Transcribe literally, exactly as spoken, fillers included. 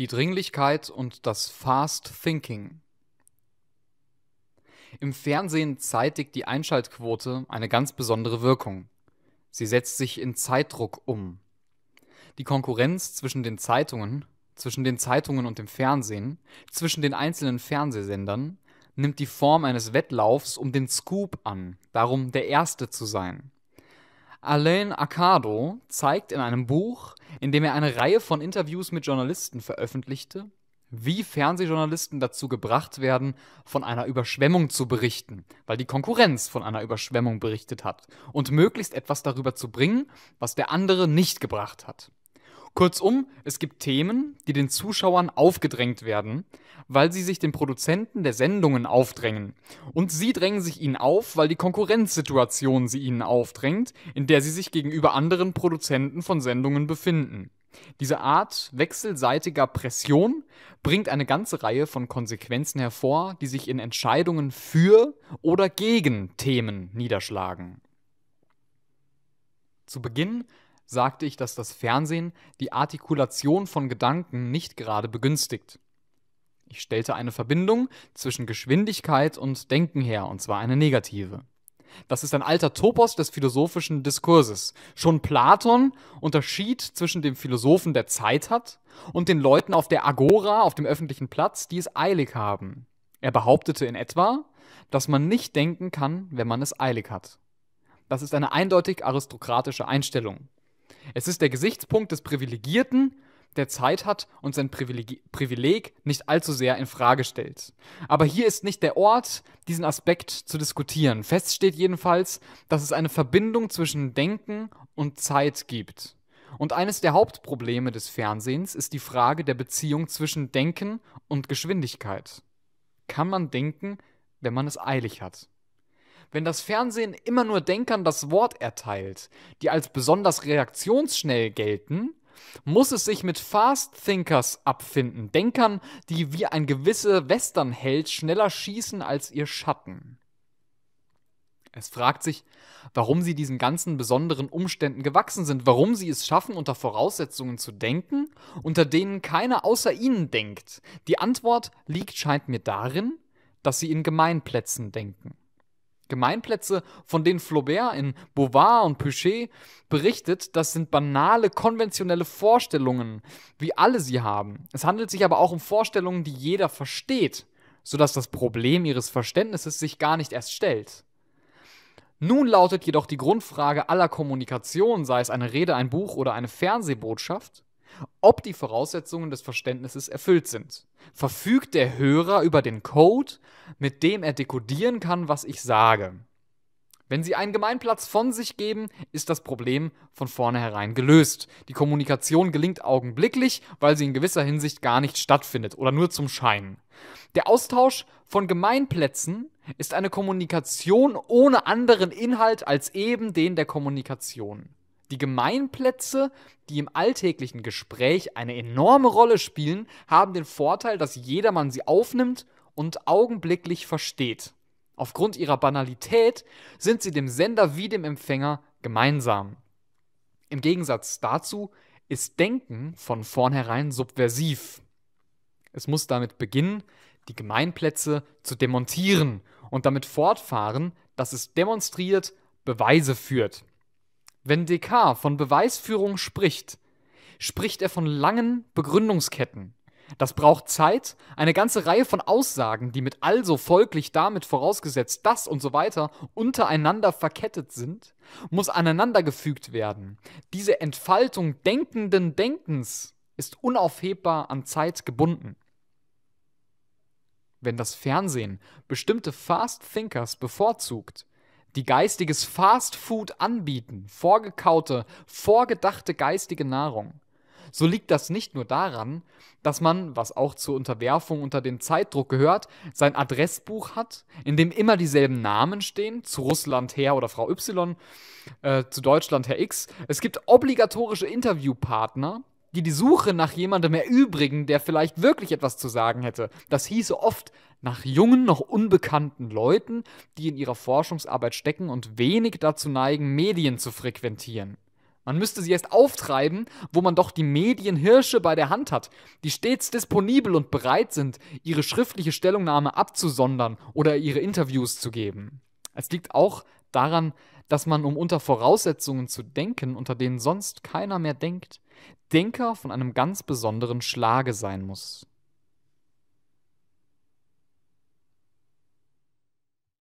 die Dringlichkeit und das Fast Thinking. Im Fernsehen zeitigt die Einschaltquote eine ganz besondere Wirkung. Sie setzt sich in Zeitdruck um. Die Konkurrenz zwischen den Zeitungen, zwischen den Zeitungen und dem Fernsehen, zwischen den einzelnen Fernsehsendern nimmt die Form eines Wettlaufs um den Scoop an, darum der Erste zu sein. Alain Arcado zeigt in einem Buch, in dem er eine Reihe von Interviews mit Journalisten veröffentlichte, wie Fernsehjournalisten dazu gebracht werden, von einer Überschwemmung zu berichten, weil die Konkurrenz von einer Überschwemmung berichtet hat, und möglichst etwas darüber zu bringen, was der andere nicht gebracht hat. Kurzum, es gibt Themen, die den Zuschauern aufgedrängt werden, weil sie sich den Produzenten der Sendungen aufdrängen. Und sie drängen sich ihnen auf, weil die Konkurrenzsituation sie ihnen aufdrängt, in der sie sich gegenüber anderen Produzenten von Sendungen befinden. Diese Art wechselseitiger Pression bringt eine ganze Reihe von Konsequenzen hervor, die sich in Entscheidungen für oder gegen Themen niederschlagen. Zu Beginn sagte ich, dass das Fernsehen die Artikulation von Gedanken nicht gerade begünstigt. Ich stellte eine Verbindung zwischen Geschwindigkeit und Denken her, und zwar eine negative. Das ist ein alter Topos des philosophischen Diskurses. Schon Platon unterschied zwischen dem Philosophen, der Zeit hat, und den Leuten auf der Agora, auf dem öffentlichen Platz, die es eilig haben. Er behauptete in etwa, dass man nicht denken kann, wenn man es eilig hat. Das ist eine eindeutig aristokratische Einstellung. Es ist der Gesichtspunkt des Privilegierten, der Zeit hat und sein Privileg nicht allzu sehr in Frage stellt. Aber hier ist nicht der Ort, diesen Aspekt zu diskutieren. Fest steht jedenfalls, dass es eine Verbindung zwischen Denken und Zeit gibt. Und eines der Hauptprobleme des Fernsehens ist die Frage der Beziehung zwischen Denken und Geschwindigkeit. Kann man denken, wenn man es eilig hat? Wenn das Fernsehen immer nur Denkern das Wort erteilt, die als besonders reaktionsschnell gelten, muss es sich mit Fast Thinkers abfinden, Denkern, die wie ein gewisser Westernheld schneller schießen als ihr Schatten. Es fragt sich, warum sie diesen ganzen besonderen Umständen gewachsen sind, warum sie es schaffen, unter Voraussetzungen zu denken, unter denen keiner außer ihnen denkt. Die Antwort liegt, scheint mir, darin, dass sie in Gemeinplätzen denken. Gemeinplätze, von denen Flaubert in Bouvard und Pécuchet berichtet, das sind banale, konventionelle Vorstellungen, wie alle sie haben. Es handelt sich aber auch um Vorstellungen, die jeder versteht, sodass das Problem ihres Verständnisses sich gar nicht erst stellt. Nun lautet jedoch die Grundfrage aller Kommunikation, sei es eine Rede, ein Buch oder eine Fernsehbotschaft, ob die Voraussetzungen des Verständnisses erfüllt sind. Verfügt der Hörer über den Code, mit dem er dekodieren kann, was ich sage? Wenn Sie einen Gemeinplatz von sich geben, ist das Problem von vornherein gelöst. Die Kommunikation gelingt augenblicklich, weil sie in gewisser Hinsicht gar nicht stattfindet oder nur zum Schein. Der Austausch von Gemeinplätzen ist eine Kommunikation ohne anderen Inhalt als eben den der Kommunikation. Die Gemeinplätze, die im alltäglichen Gespräch eine enorme Rolle spielen, haben den Vorteil, dass jedermann sie aufnimmt und augenblicklich versteht. Aufgrund ihrer Banalität sind sie dem Sender wie dem Empfänger gemeinsam. Im Gegensatz dazu ist Denken von vornherein subversiv. Es muss damit beginnen, die Gemeinplätze zu demontieren und damit fortfahren, dass es demonstriert, Beweise führt. Wenn Descartes von Beweisführung spricht, spricht er von langen Begründungsketten. Das braucht Zeit, eine ganze Reihe von Aussagen, die mit also folglich damit vorausgesetzt das und so weiter untereinander verkettet sind, muss aneinandergefügt werden. Diese Entfaltung denkenden Denkens ist unaufhebbar an Zeit gebunden. Wenn das Fernsehen bestimmte Fast Thinkers bevorzugt, die geistiges Fast Food anbieten, vorgekaute, vorgedachte geistige Nahrung, so liegt das nicht nur daran, dass man, was auch zur Unterwerfung unter den Zeitdruck gehört, sein Adressbuch hat, in dem immer dieselben Namen stehen, zu Russland Herr oder Frau Y, äh, zu Deutschland Herr X. Es gibt obligatorische Interviewpartner, die die Suche nach jemandem erübrigen, der vielleicht wirklich etwas zu sagen hätte. Das hieße oft nach jungen, noch unbekannten Leuten, die in ihrer Forschungsarbeit stecken und wenig dazu neigen, Medien zu frequentieren. Man müsste sie erst auftreiben, wo man doch die Medienhirsche bei der Hand hat, die stets disponibel und bereit sind, ihre schriftliche Stellungnahme abzusondern oder ihre Interviews zu geben. Es liegt auch daran, dass man, um unter Voraussetzungen zu denken, unter denen sonst keiner mehr denkt, Denker von einem ganz besonderen Schlage sein muss.